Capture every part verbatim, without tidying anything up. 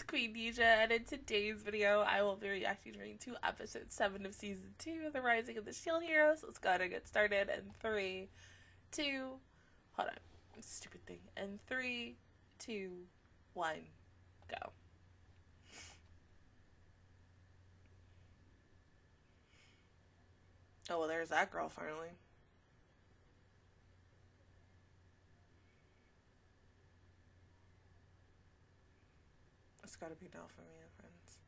it's Queen Nisha, and in today's video, I will be reacting to episode seven of season two, The Rising of the Shield Hero. So let's go ahead and get started in three, two, hold on, stupid thing, and three, two, one, go. Oh, well, there's that girl finally. It's gotta be now for me and friends.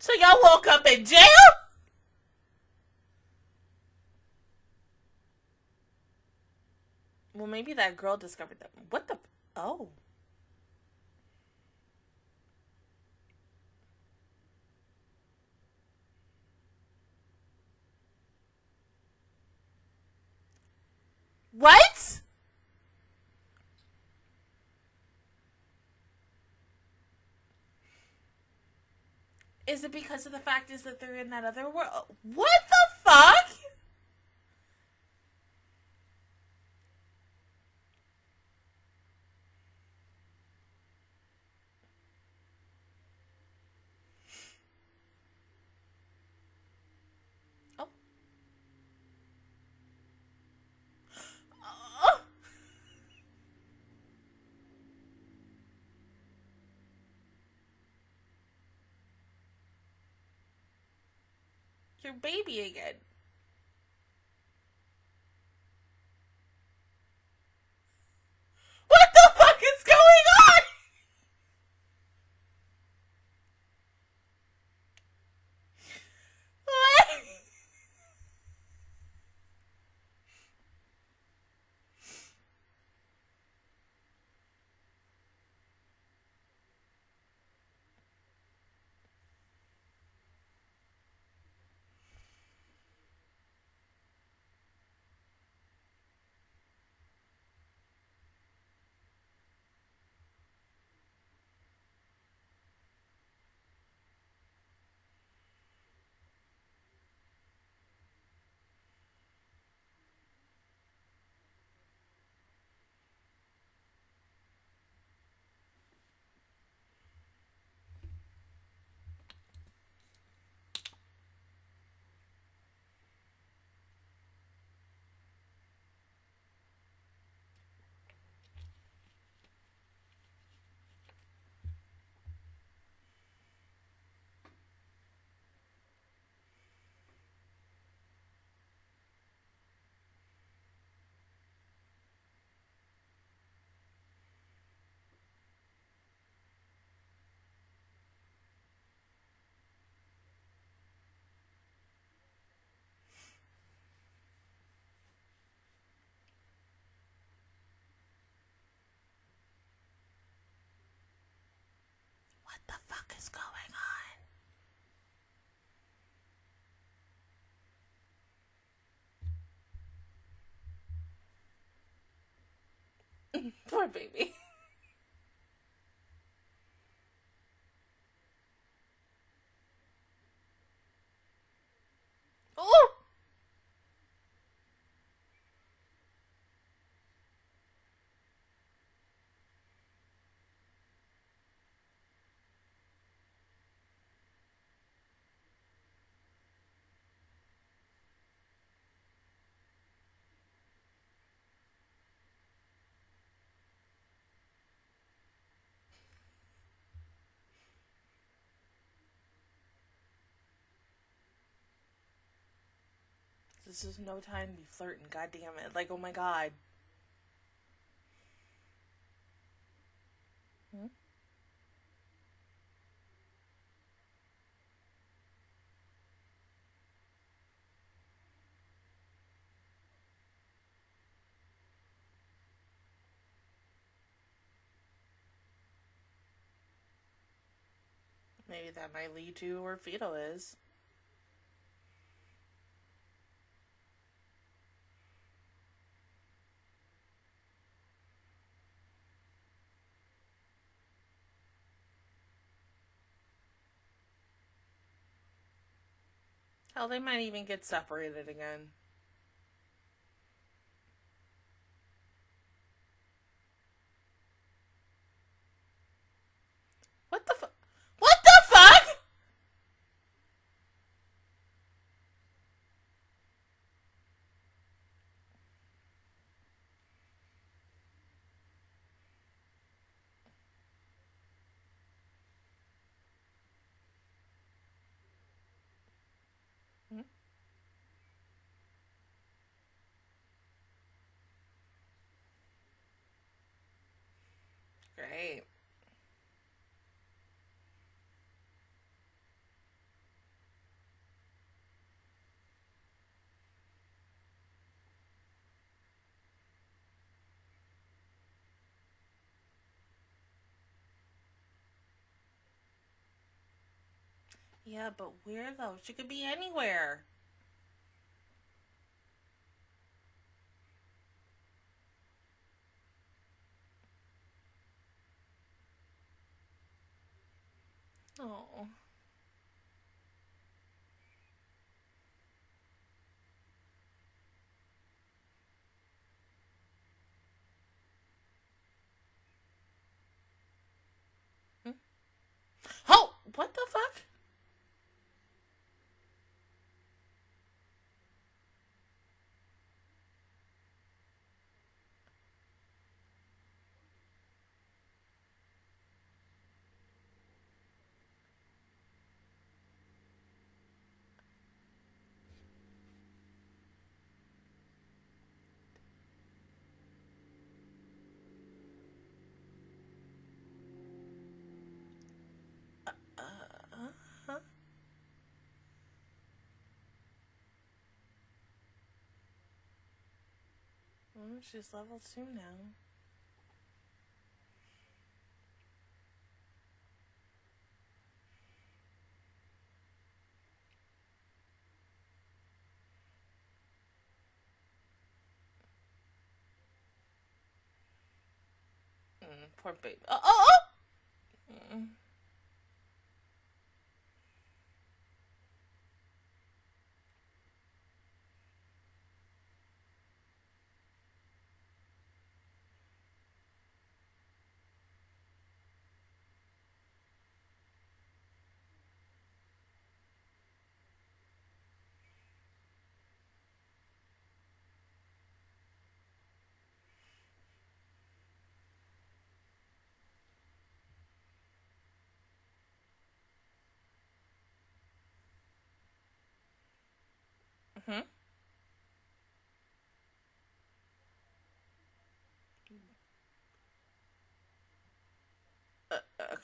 So y'all woke up in jail? Well, maybe that girl discovered that. What the? Oh. What? Is it because of the fact is that they're in that other world? What the fuck? Your baby again. What the fuck is going on? What? What the fuck is going on? Poor baby. This is no time to be flirting, god damn it. Like, oh my god. Hmm? Maybe that might lead to where Fito is. Hell, they might even get separated again. What the fuck? What the fuck? Hmm? Great. Yeah, but where though? She could be anywhere. Oh. Hmm? Oh, what the fuck? She's level two now. Mm, poor baby. Oh, oh, oh! Mm. Hmm? Uh, uh,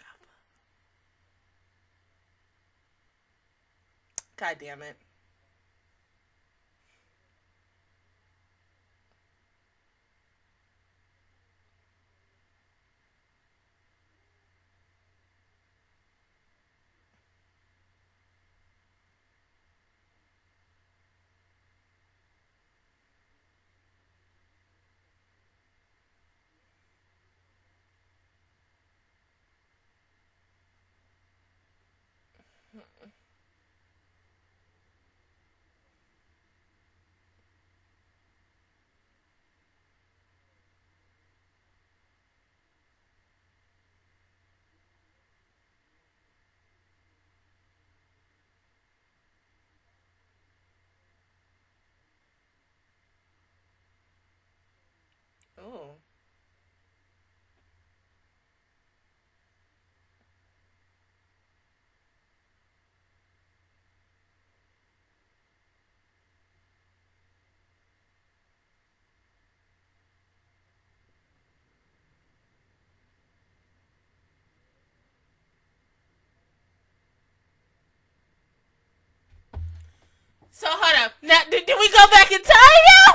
God damn it. Oh. So hold up. Now, did, did we go back in time now?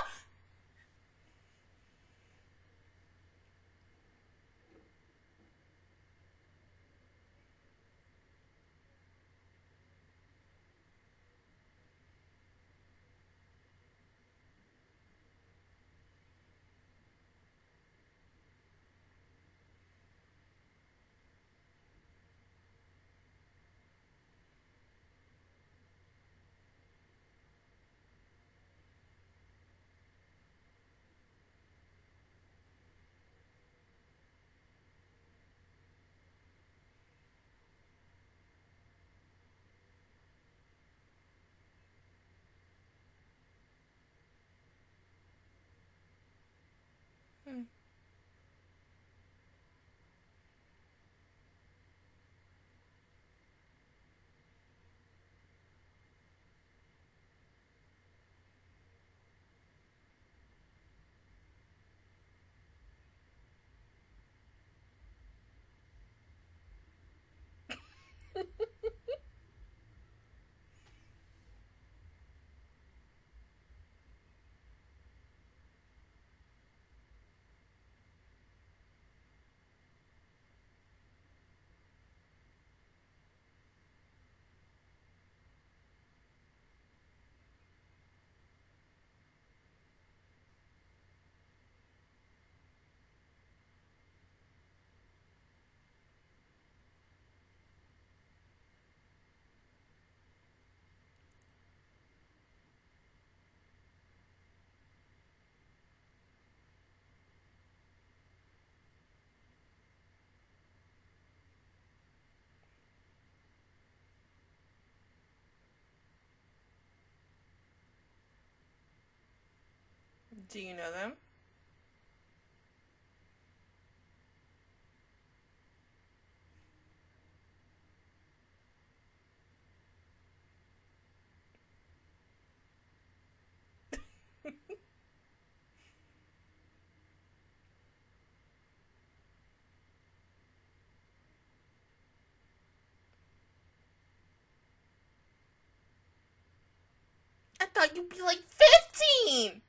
Do you know them? I thought you'd be like fifteen!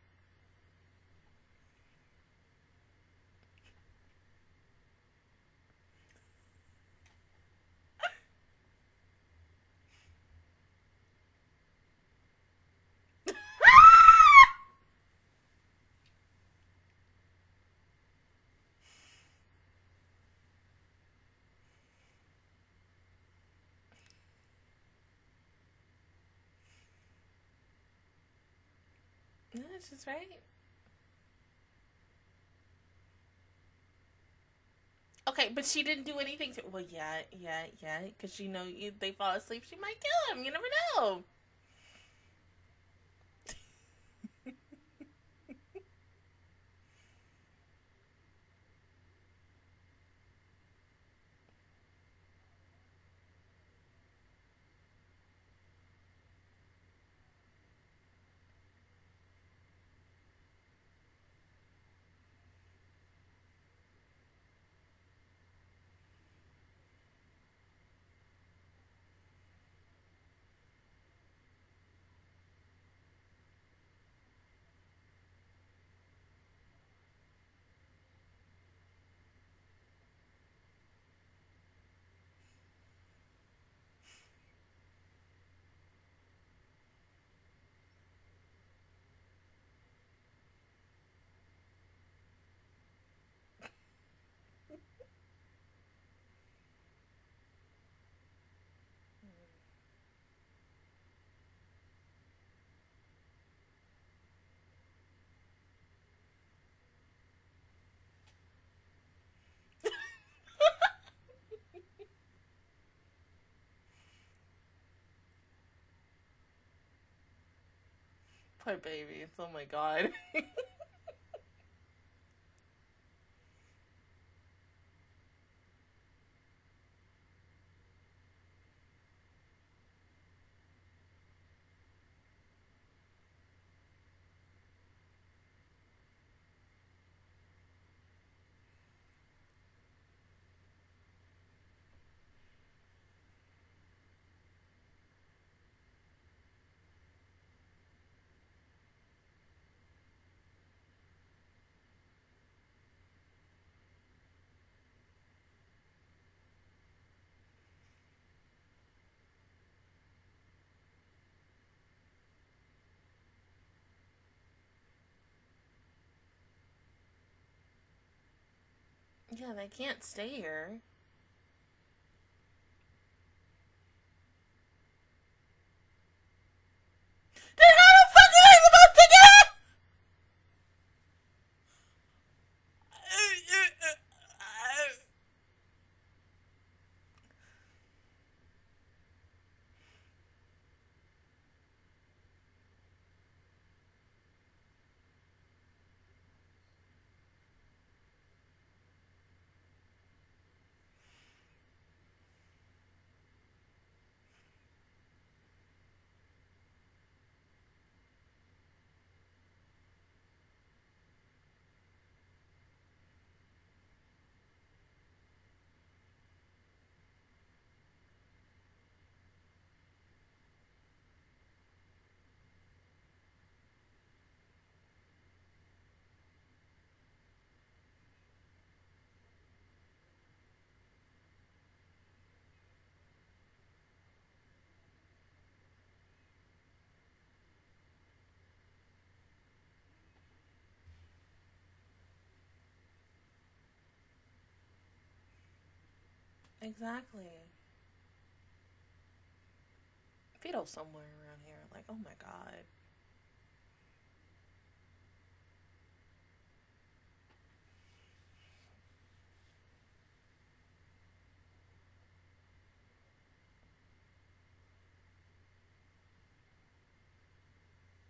No, this is right. Okay, but she didn't do anything to... Well, yeah, yeah, yeah. Because she knows if they fall asleep, she might kill him. You never know. Poor babies, oh my god. Yeah, they can't stay here. Then how the fuck are they supposed to get up? Exactly. Fito's somewhere around here. Like, oh my god.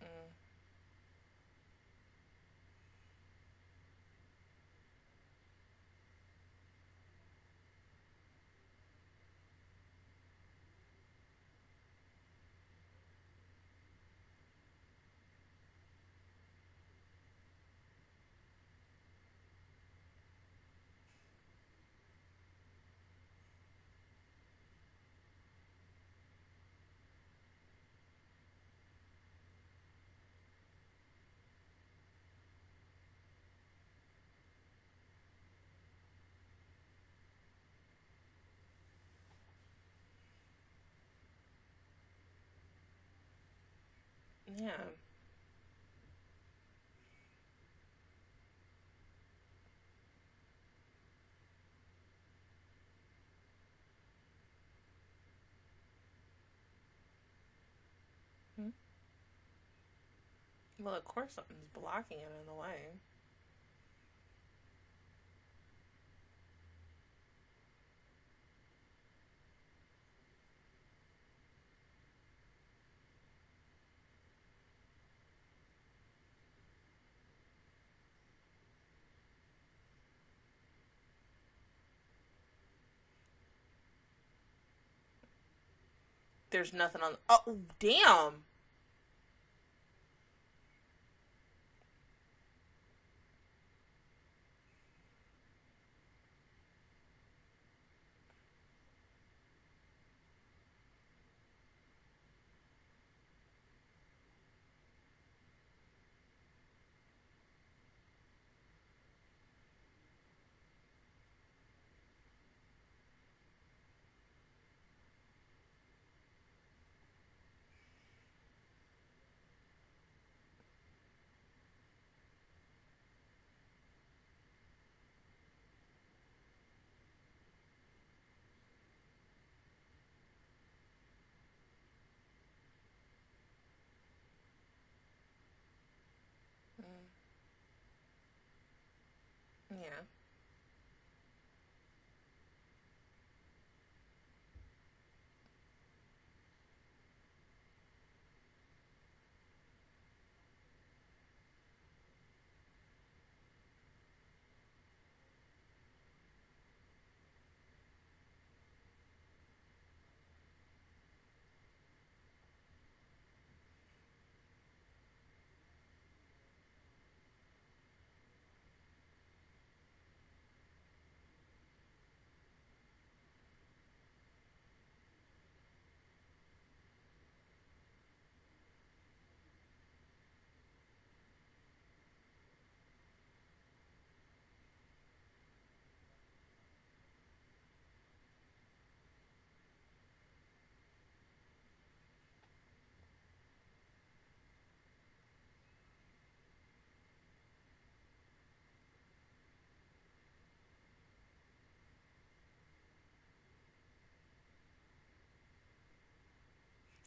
Mm. Yeah. Hmm? Well, of course something's blocking it in the way. There's nothing on the, oh, damn. Yeah.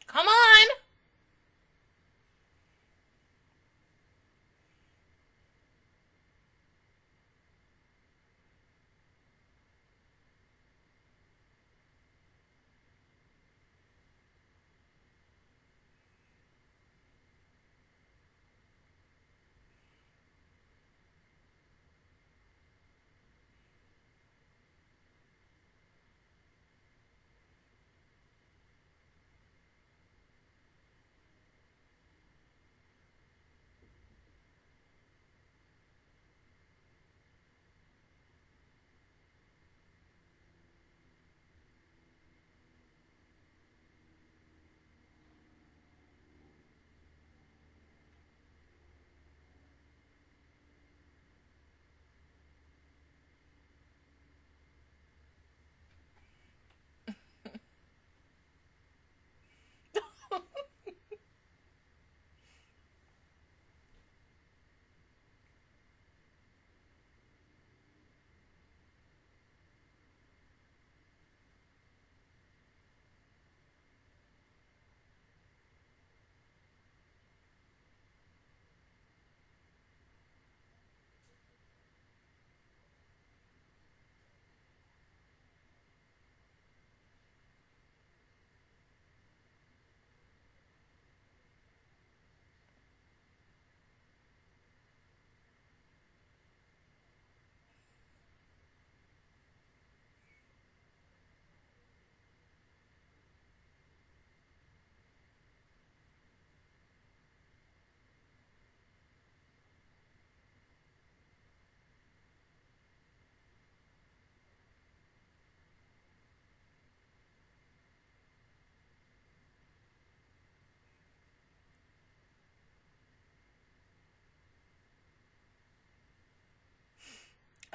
Come on!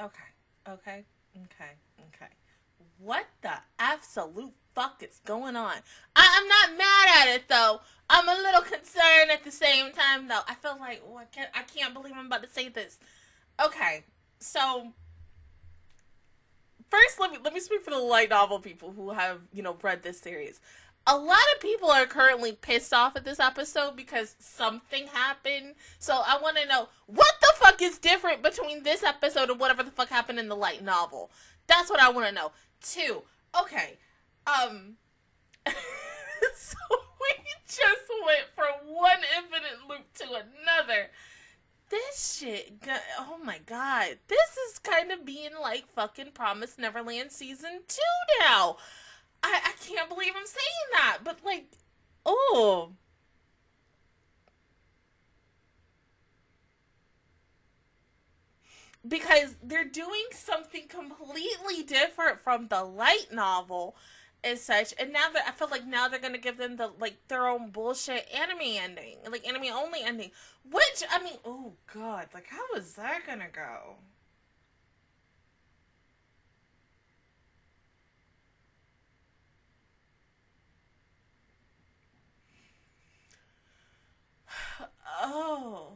Okay, okay, okay, okay. what the absolute fuck is going on? I I'm not mad at it, though. I'm a little concerned at the same time, though. I feel like, oh, I can't, I can't believe I'm about to say this. Okay, so... First, let me, let me speak for the light novel people who have, you know, read this series. A lot of people are currently pissed off at this episode because something happened. So I want to know, what the fuck is different between this episode and whatever the fuck happened in the light novel? That's what I want to know. Two, okay, um, so we just went from one infinite loop to another. This shit, oh my god, this is kind of being like fucking Promised Neverland Season two now. I, I can't believe I'm saying that, but like, oh. Because they're doing something completely different from the light novel and such, and now that I feel like now they're gonna give them the like their own bullshit anime ending, like anime only ending, which I mean, oh god, like how is that gonna go? Oh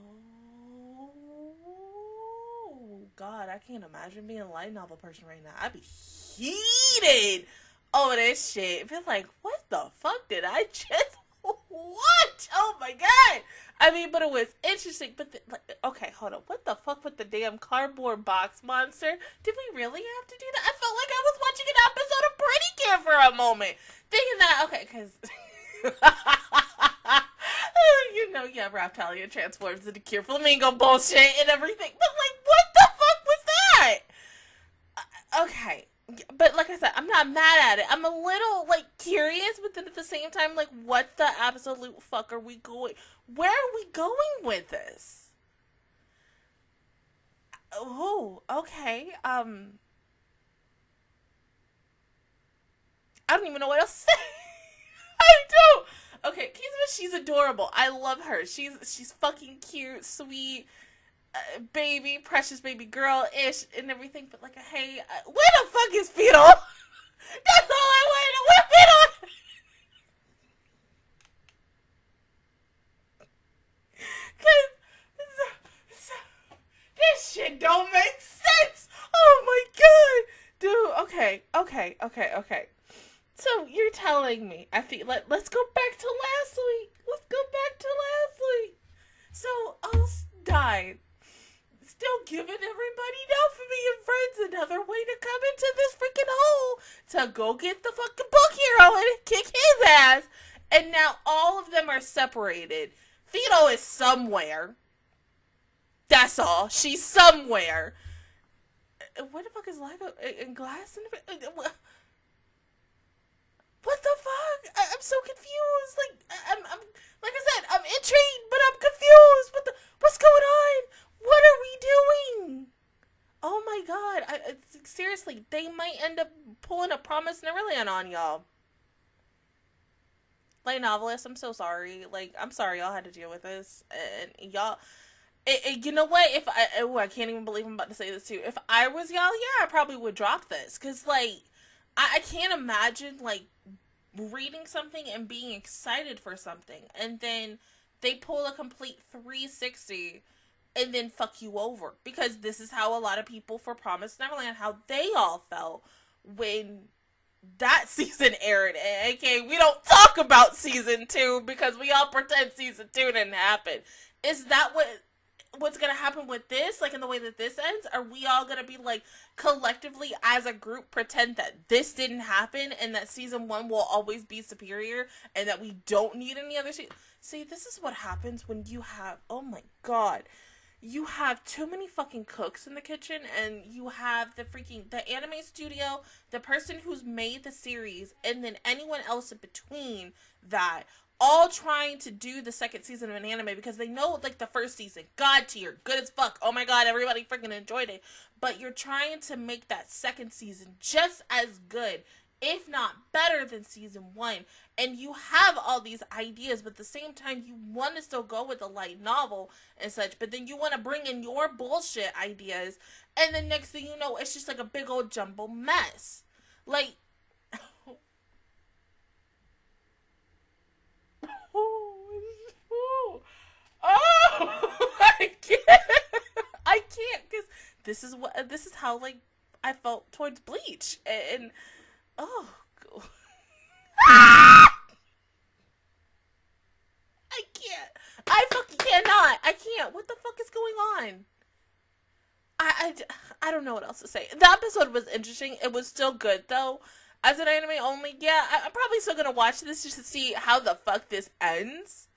god, I can't imagine being a light novel person right now. I'd be heated. Oh, this shit. It's like, what the fuck did I just watch? Oh my god. I mean, but it was interesting. But the, like, okay, hold on. What the fuck with the damn cardboard box monster? Did we really have to do that? I felt like I was watching an episode of Pretty Cure for a moment. Thinking that, okay, because, you know, yeah, Raphtalia transforms into Cure Flamingo bullshit and everything. But like, what the fuck was that? Uh, okay. But like I said, I'm not mad at it. I'm a little, like, curious, but then at the same time, like, what the absolute fuck are we going... Where are we going with this? Oh, okay. Um... I don't even know what else to say. I don't! Okay, Kizuna, she's adorable. I love her. She's, she's fucking cute, sweet... Uh, baby, precious baby girl-ish and everything, but like, hey, uh, where the fuck is Fito? That's all I wanted. Where Fito? Cause so, so, this shit don't make sense. Oh my god, dude. Okay, okay, okay, okay. So you're telling me? I think let let's go back to last week. Let's go back to last week. So Oz died. Still giving everybody now for me and friends another way to come into this freaking hole to go get the fucking book hero and kick his ass. And now all of them are separated. Fito is somewhere. That's all. She's somewhere. Where the fuck is Lago and Glass? In the, what the fuck? I, I'm so confused. Like I, I'm, I'm, like I said, I'm intrigued, but I'm confused. What the? What's going on? What are we doing? Oh my god. I, I, seriously, they might end up pulling a Promised Neverland on y'all. Like, novelists, I'm so sorry. Like, I'm sorry y'all had to deal with this. And y'all... You know what? If I... Oh, I can't even believe I'm about to say this, too. If I was y'all, yeah, I probably would drop this. Because, like, I, I can't imagine, like, reading something and being excited for something. And then they pull a complete three sixty... and then fuck you over, because this is how a lot of people for Promised Neverland, how they all felt when that season aired. A K A we don't talk about season two because we all pretend season two didn't happen. Is that what what's gonna happen with this? Like in the way that this ends, are we all gonna be like collectively as a group pretend that this didn't happen and that season one will always be superior and that we don't need any other shit? See, this is what happens when you have, oh my god. You have too many fucking cooks in the kitchen, and you have the freaking, the anime studio, the person who's made the series, and then anyone else in between that, all trying to do the second season of an anime, because they know, like, the first season, god tier, good as fuck, oh my god, everybody freaking enjoyed it, but you're trying to make that second season just as good, if not better than season one, and you have all these ideas, but at the same time, you want to still go with a light novel and such, but then you want to bring in your bullshit ideas, and the next thing you know, it's just like a big old jumble mess. Like, oh, I can't, I can't, because this is what, this is how, like, I felt towards Bleach, and, and oh, God. I can't, I fucking cannot, I can't, what the fuck is going on? I, I, I don't know what else to say. The episode was interesting. It was still good, though. As an anime only, yeah, I, I'm probably still gonna watch this just to see how the fuck this ends.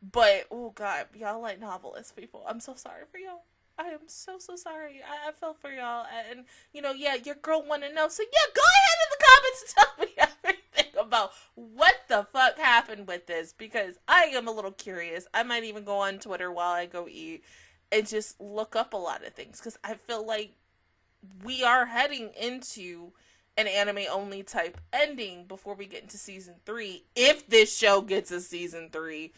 But, oh god, y'all like novelist people. I'm so sorry for y'all. I am so, so sorry. I, I felt for y'all. And, you know, yeah, your girl wanna know. So, yeah, go ahead in the comments and tell me everything about what the fuck happened with this. Because I am a little curious. I might even go on Twitter while I go eat and just look up a lot of things, because I feel like we are heading into an anime-only type ending before we get into season three, if this show gets a season three.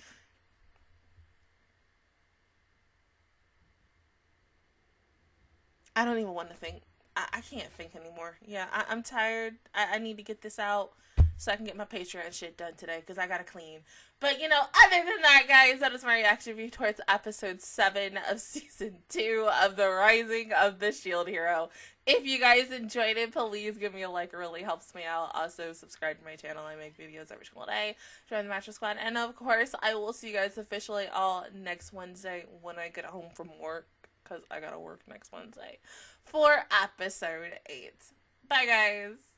I don't even want to think. I, I can't think anymore. Yeah, I I'm tired. I, I need to get this out so I can get my Patreon shit done today, because I gotta clean. But, you know, other than that, guys, that is my reaction view towards episode seven of season two of The Rising of the Shield Hero. If you guys enjoyed it, please give me a like. It really helps me out. Also, subscribe to my channel. I make videos every single day. Join the Matcha Squad. And, of course, I will see you guys officially all next Wednesday when I get home from work, because I gotta work next Wednesday, for episode eight. Bye, guys.